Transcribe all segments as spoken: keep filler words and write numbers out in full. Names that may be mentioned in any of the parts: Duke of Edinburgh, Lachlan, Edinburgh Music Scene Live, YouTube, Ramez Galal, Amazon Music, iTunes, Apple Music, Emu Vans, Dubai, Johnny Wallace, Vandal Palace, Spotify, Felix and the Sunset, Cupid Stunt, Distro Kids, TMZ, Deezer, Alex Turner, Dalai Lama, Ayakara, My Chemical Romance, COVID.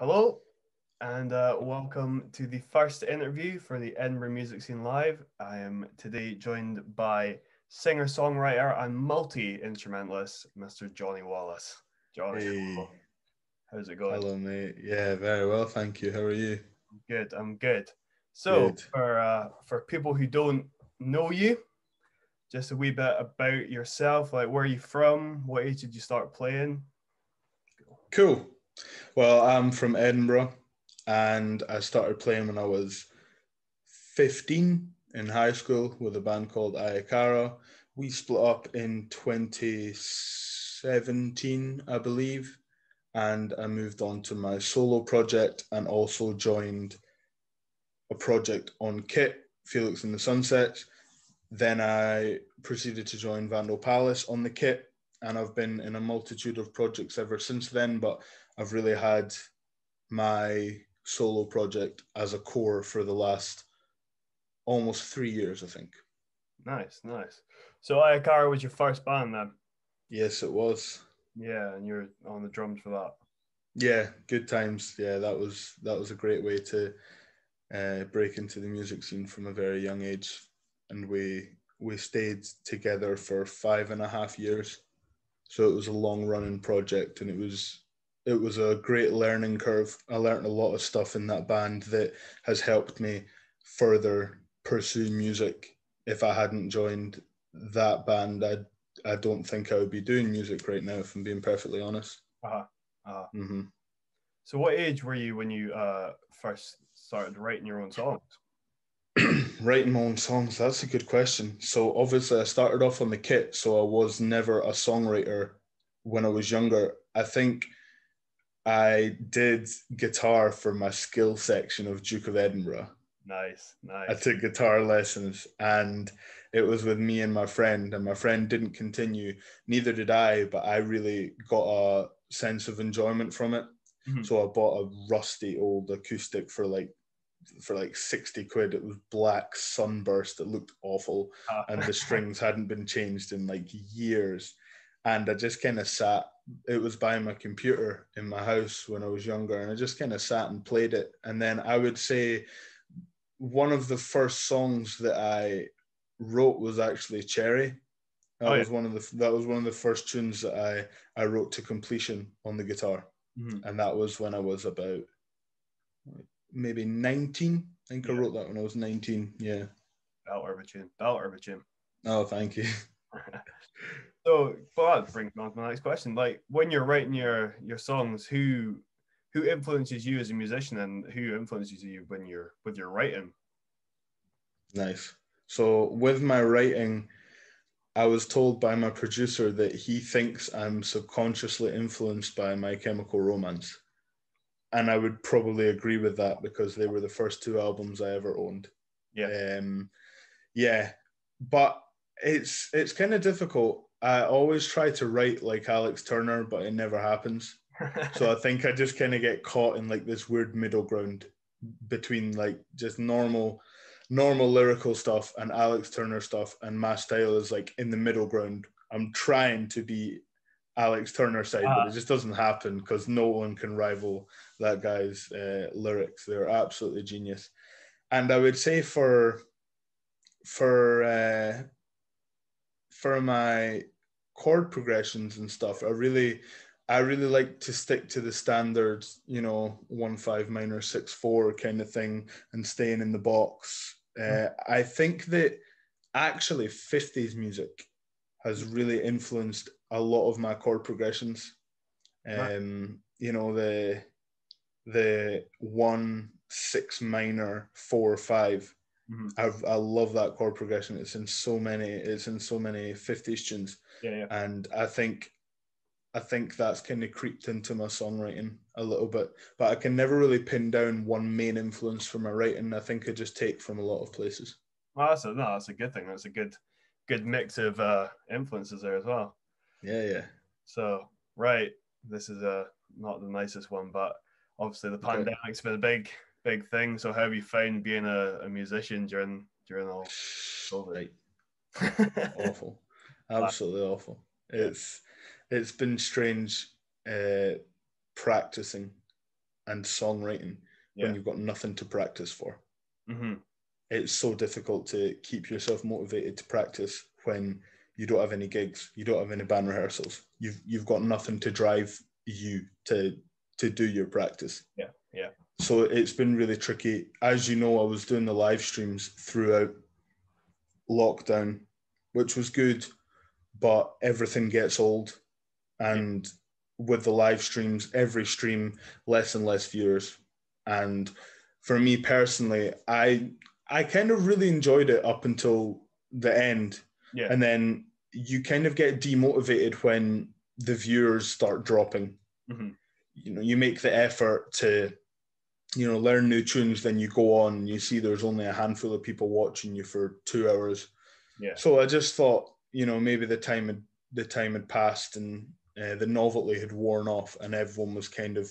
Hello, and uh, welcome to the first interview for the Edinburgh Music Scene Live. I am today joined by singer-songwriter and multi-instrumentalist, Mister Johnny Wallace. Johnny, hey. How's it going? Hello, mate. Yeah, very well, thank you. How are you? Good, I'm good. So, good. For, uh, for people who don't know you, just a wee bit about yourself, like where are you from? What age did you start playing? Cool. Well, I'm from Edinburgh and I started playing when I was fifteen in high school with a band called Ayakara. We split up in twenty seventeen, I believe, and I moved on to my solo project and also joined a project on Kit, Felix and the Sunset. Then I proceeded to join Vandal Palace on the Kit, and I've been in a multitude of projects ever since then, but I've really had my solo project as a core for the last almost three years, I think. Nice, nice. So Ayakara was your first band then? Yes, it was. Yeah, and you were on the drums for that. Yeah, good times. Yeah, that was that was a great way to uh, break into the music scene from a very young age. And we we stayed together for five and a half years. So it was a long running project, and it was it was a great learning curve. I learned a lot of stuff in that band that has helped me further pursue music. If I hadn't joined that band, I I don't think I would be doing music right now, if I'm being perfectly honest. Uh-huh. Uh-huh. Mm-hmm. So what age were you when you uh, first started writing your own songs? Writing my own songs, that's a good question. So obviously I started off on the Kit, so I was never a songwriter when I was younger. I think I did guitar for my skill section of Duke of Edinburgh. Nice, nice. I took guitar lessons, and it was with me and my friend, and my friend didn't continue, neither did I, but I really got a sense of enjoyment from it. Mm-hmm. So I bought a rusty old acoustic for like for like sixty quid. It was black, sunburst, it looked awful, ah. and the strings hadn't been changed in like years, and I just kind of sat. It was by my computer in my house when I was younger, and I just kind of sat and played it. And then I would say one of the first songs that I wrote was actually Cherry. That oh, yeah. was one of the that was one of the first tunes that I I wrote to completion on the guitar. Mm-hmm. And that was when I was about maybe nineteen. I think yeah. I wrote that when I was nineteen. Yeah. That'll herb a tune. That'll herb a tune. Oh, thank you. So, but that brings me on to my next question. Like, when you're writing your your songs, who who influences you as a musician, and who influences you when you're with your writing? Nice. So with my writing, I was told by my producer that he thinks I'm subconsciously influenced by My Chemical Romance. And I would probably agree with that, because they were the first two albums I ever owned. Yeah. Um, yeah. But it's it's kind of difficult. I always try to write like Alex Turner, but it never happens. So I think I just kind of get caught in like this weird middle ground between like just normal normal lyrical stuff and Alex Turner stuff, and my style is like in the middle ground. I'm trying to be Alex Turner side, ah. but it just doesn't happen, because no one can rival that guy's uh, lyrics. They're absolutely genius. And I would say for for uh, for my chord progressions and stuff, I really I really like to stick to the standards, you know, one five minor six four kind of thing, and staying in the box. Uh, mm-hmm. I think that actually fifties music has really influenced a lot of my chord progressions. Um, you know, the the one six minor four five. Mm-hmm. I've, I love that chord progression. It's in so many. It's in so many fifties tunes. Yeah, yeah. And I think, I think that's kind of creeped into my songwriting a little bit. But I can never really pin down one main influence for my writing. I think I just take from a lot of places. Well, that's a, no, that's a good thing. That's a good, good mix of uh, influences there as well. Yeah, yeah. So, right, this is a not the nicest one, but obviously the pandemic's been a big, big thing. So, how have you found being a, a musician during during all COVID? Right. Awful, absolutely awful. It's it's been strange uh, practicing and songwriting yeah. when you've got nothing to practice for. Mm-hmm. It's so difficult to keep yourself motivated to practice when you don't have any gigs, you don't have any band rehearsals. You've you've got nothing to drive you to to do your practice. Yeah, yeah. So it's been really tricky. As you know, I was doing the live streams throughout lockdown, which was good, but everything gets old. And yeah. with the live streams, every stream, less and less viewers. And for me personally, I I kind of really enjoyed it up until the end. Yeah. And then you kind of get demotivated when the viewers start dropping. Mm-hmm. You know, you make the effort to, you know, learn new tunes, then you go on and you see there's only a handful of people watching you for two hours. Yeah. So I just thought, you know, maybe the time had, the time had passed and uh, the novelty had worn off, and everyone was kind of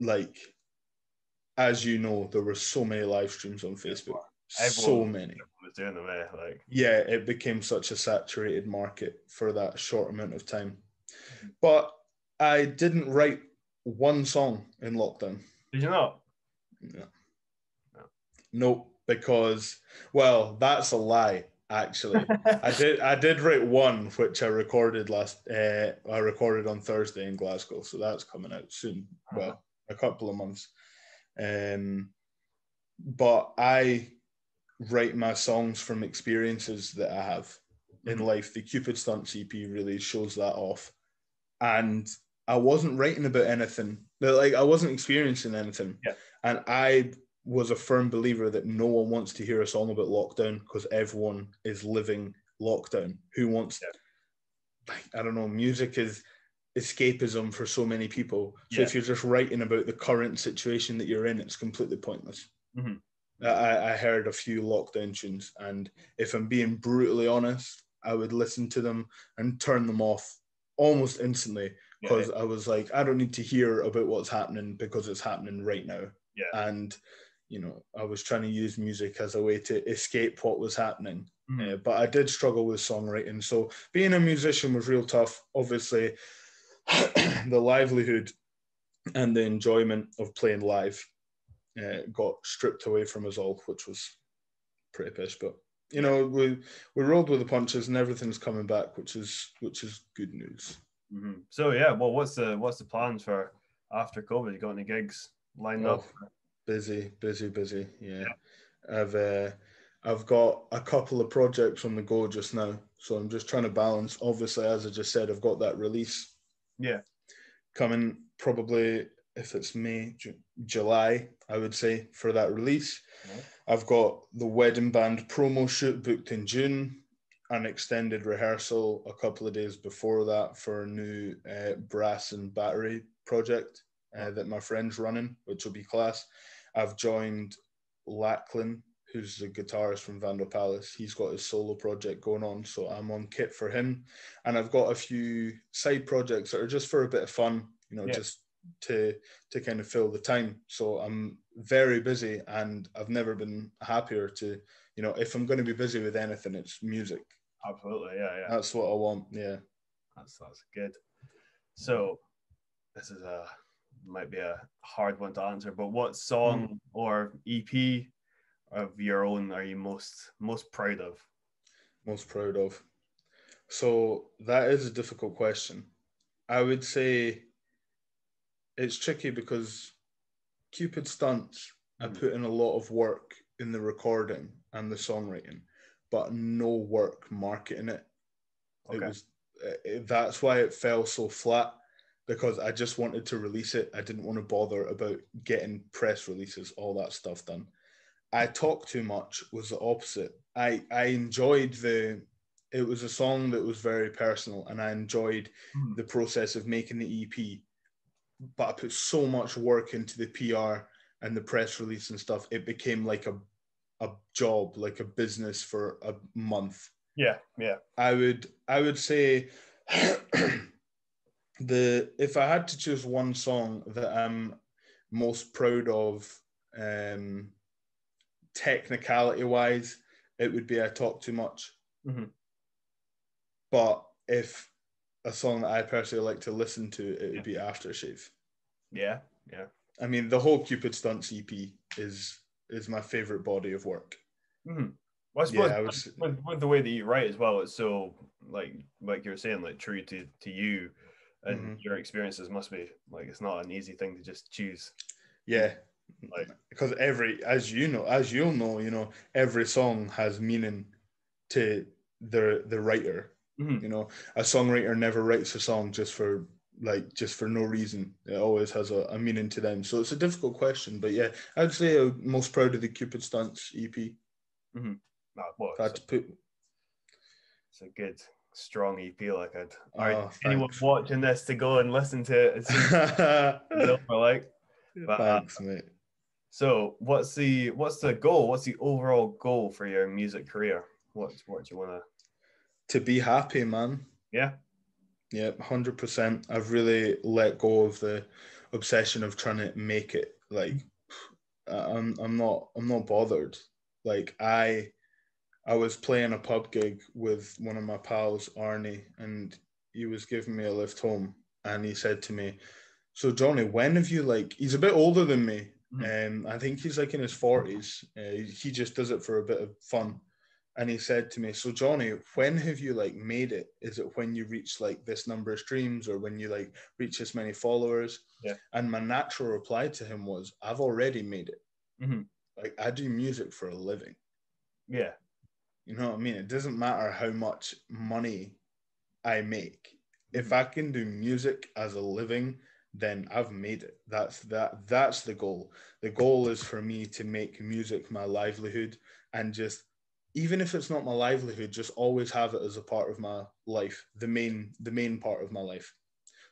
like, as you know, there were so many live streams on Facebook. Everyone, so many. Was doing them, eh? Like, yeah, it became such a saturated market for that short amount of time. But I didn't write one song in lockdown. Did you not? No. No. Nope, because, well, that's a lie, actually. I did I did write one, which I recorded last uh, I recorded on Thursday in Glasgow, so that's coming out soon. Uh-huh. Well, a couple of months. Um but I write my songs from experiences that I have mm-hmm. in life. The Cupid Stunt E P really shows that off. And I wasn't writing about anything. Like, I wasn't experiencing anything. Yeah. And I was a firm believer that no one wants to hear a song about lockdown because everyone is living lockdown. Who wants yeah. I don't know, music is escapism for so many people. So yeah. if you're just writing about the current situation that you're in, it's completely pointless. Mm-hmm. I, I heard a few lockdown tunes, and if I'm being brutally honest, I would listen to them and turn them off almost instantly because yeah, yeah. I was like, I don't need to hear about what's happening because it's happening right now. Yeah. And, you know, I was trying to use music as a way to escape what was happening. Mm-hmm. Yeah, but I did struggle with songwriting. So being a musician was real tough. Obviously, the livelihood and the enjoyment of playing live Uh, got stripped away from us all, which was pretty pish. But you know, we we rolled with the punches, and everything's coming back, which is which is good news. Mm-hmm. So yeah, well, what's the what's the plans for after COVID? You got any gigs lined oh, up? Busy, busy, busy. Yeah, yeah. I've uh, I've got a couple of projects on the go just now, so I'm just trying to balance. Obviously, as I just said, I've got that release. Yeah, coming probably. If it's May, Ju- July, I would say, for that release. Mm-hmm. I've got the wedding band promo shoot booked in June, an extended rehearsal a couple of days before that for a new uh, brass and battery project uh, that my friend's running, which will be class. I've joined Lachlan, who's the guitarist from Vandal Palace. He's got his solo project going on, so I'm on kit for him. And I've got a few side projects that are just for a bit of fun, you know, yeah. just to to kind of fill the time. So I'm very busy, and I've never been happier to, you know, if I'm going to be busy with anything, it's music. Absolutely, yeah, yeah. That's what I want, yeah. That's, that's good. So this is a, might be a hard one to answer, but what song mm. or E P of your own are you most most proud of? Most proud of? So that is a difficult question. I would say it's tricky because Cupid Stunts, I put in a lot of work in the recording and the songwriting, but no work marketing it. Okay. It was it, that's why it fell so flat, because I just wanted to release it. I didn't want to bother about getting press releases, all that stuff done. I Talk Too Much was the opposite. I, I enjoyed the... It was a song that was very personal, and I enjoyed mm. the process of making the E P. But I put so much work into the P R and the press release and stuff. It became like a a job, like a business for a month. Yeah, yeah. I would I would say the if I had to choose one song that I'm most proud of, um, technicality wise, it would be I Talk Too Much. Mm-hmm. But if a song that I personally like to listen to, it would yeah. be Aftershave. Yeah, yeah. I mean, the whole Cupid Stunts E P is is my favorite body of work. Mm-hmm. Well, I suppose yeah, I was, with, with the way that you write as well, it's so like like you were saying, like true to to you and mm-hmm. your experiences must be like it's not an easy thing to just choose. Yeah, like because every as you know, as you'll know, you know, every song has meaning to the the writer. Mm-hmm. You know, a songwriter never writes a song just for like just for no reason. It always has a, a meaning to them. So it's a difficult question, but yeah, I'd say I'm most proud of the Cupid Stunts E P. Mm-hmm. No, well, it's, a, put... it's a good, strong E P. Like, I'd all right, oh, anyone thanks. watching this to go and listen to it. It's like, but, thanks, uh, mate. So, what's the what's the goal? What's the overall goal for your music career? What what do you wanna? To be happy, man. Yeah. Yeah, one hundred percent. I've really let go of the obsession of trying to make it. Like, I'm I'm not I'm not bothered. Like, I. I was playing a pub gig with one of my pals, Arnie, and he was giving me a lift home. And he said to me, so Johnny, when have you like, he's a bit older than me. Mm-hmm. Um, I think he's like in his forties. Uh, he just does it for a bit of fun. And he said to me, so Johnny, when have you like made it? Is it when you reach like this number of streams or when you like reach this many followers? Yeah. And my natural reply to him was, I've already made it. Mm-hmm. Like, I do music for a living. Yeah. You know what I mean? It doesn't matter how much money I make. If I can do music as a living, then I've made it. That's that. That's the goal. The goal is for me to make music my livelihood and just, even if it's not my livelihood, just always have it as a part of my life, the main, the main part of my life.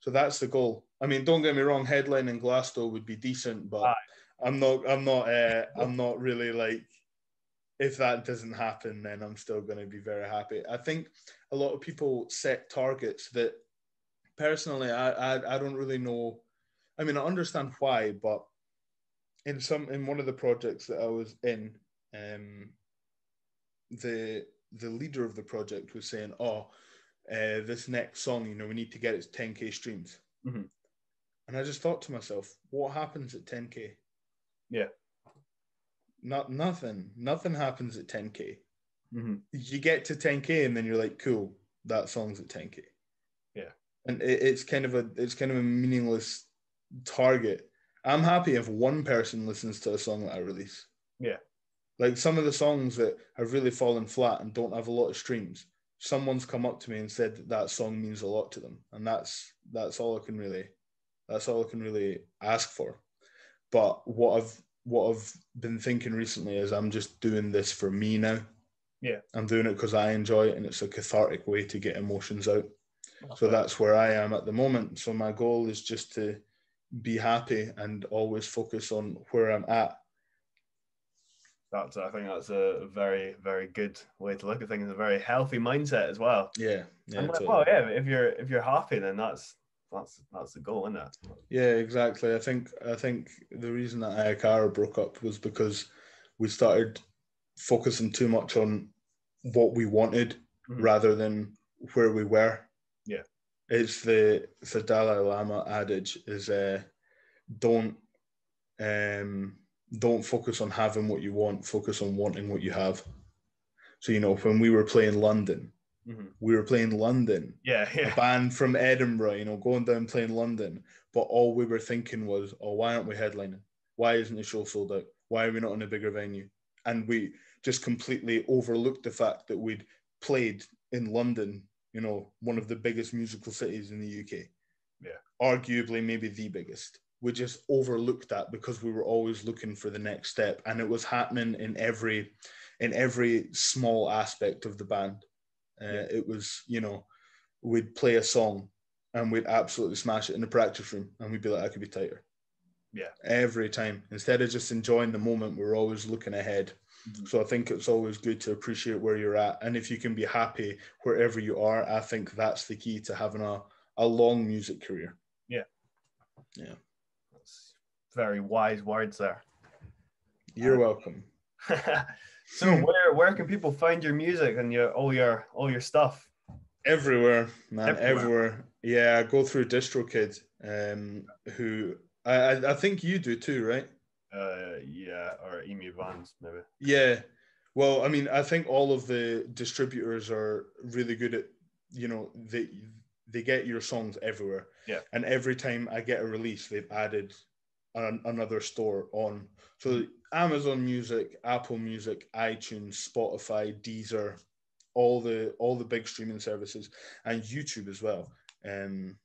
So that's the goal. I mean, don't get me wrong, headlining Glasgow would be decent, but I'm not, I'm not, uh, I'm not really like, if that doesn't happen, then I'm still going to be very happy. I think a lot of people set targets that personally, I, I, I don't really know. I mean, I understand why, but in some, in one of the projects that I was in, um, the, the leader of the project was saying, oh, uh, this next song, you know, we need to get it to ten K streams. Mm-hmm. And I just thought to myself, what happens at ten K? Yeah. Not nothing, nothing happens at ten K. Mm-hmm. You get to ten K and then you're like, cool, that song's at ten K. Yeah. And it, it's kind of a, it's kind of a meaningless target. I'm happy if one person listens to a song that I release. Yeah. Like some of the songs that have really fallen flat and don't have a lot of streams, someone's come up to me and said that, that song means a lot to them. And that's, that's all I can really, that's all I can really ask for. But what I've, what I've been thinking recently is I'm just doing this for me now. Yeah. I'm doing it because I enjoy it and it's a cathartic way to get emotions out. That's so right. That's where I am at the moment. So my goal is just to be happy and always focus on where I'm at. That's, I think that's a very, very good way to look at things. A very healthy mindset as well. Yeah. Yeah. Like, well, yeah. If you're, if you're happy, then that's, That's that's the goal, isn't it? Yeah, exactly. I think I think the reason that Ayakara broke up was because we started focusing too much on what we wanted mm-hmm. rather than where we were. Yeah, it's the it's the Dalai Lama adage is uh, don't um, don't focus on having what you want, focus on wanting what you have. So you know, when we were playing London. We were playing London, yeah, yeah, a band from Edinburgh, you know, going down playing London. But all we were thinking was, oh, why aren't we headlining? Why isn't the show sold out? Why are we not in a bigger venue? And we just completely overlooked the fact that we'd played in London, you know, one of the biggest musical cities in the U K. Yeah. Arguably maybe the biggest. We just overlooked that because we were always looking for the next step. And it was happening in every, in every small aspect of the band. Uh, yeah. It was, you know, we'd play a song and we'd absolutely smash it in the practice room and we'd be like, I could be tighter. Yeah. Every time. Instead of just enjoying the moment, we're always looking ahead. Mm-hmm. So I think it's always good to appreciate where you're at. And if you can be happy wherever you are, I think that's the key to having a, a long music career. Yeah. Yeah. That's very wise words there. You're um, welcome. So where where can people find your music and your all your all your stuff? Everywhere, man, everywhere. everywhere. Yeah, I go through Distro Kids, um, who I I think you do too, right? Uh, yeah, or Emu Vans maybe. Yeah, well, I mean, I think all of the distributors are really good at, you know, they they get your songs everywhere. Yeah. And every time I get a release, they've added an, another store on. So Amazon Music, Apple Music, iTunes, Spotify, Deezer, all the all the big streaming services, and YouTube as well. Um,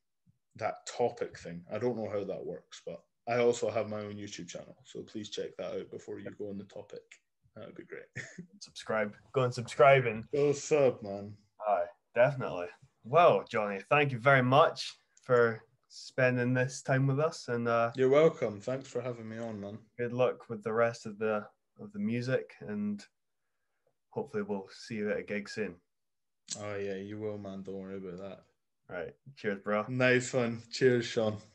that topic thing, I don't know how that works, but I also have my own YouTube channel, so please check that out before you go on the topic. That would be great. Subscribe. Go and subscribe and go sub, man. Aye, definitely. Well, Johnny, thank you very much for spending this time with us, and uh, you're welcome. Thanks for having me on, man. Good luck with the rest of the of the music, and hopefully we'll see you at a gig soon. Oh yeah, you will, man. Don't worry about that. All right. Cheers, bro. Nice one. Cheers, Sean.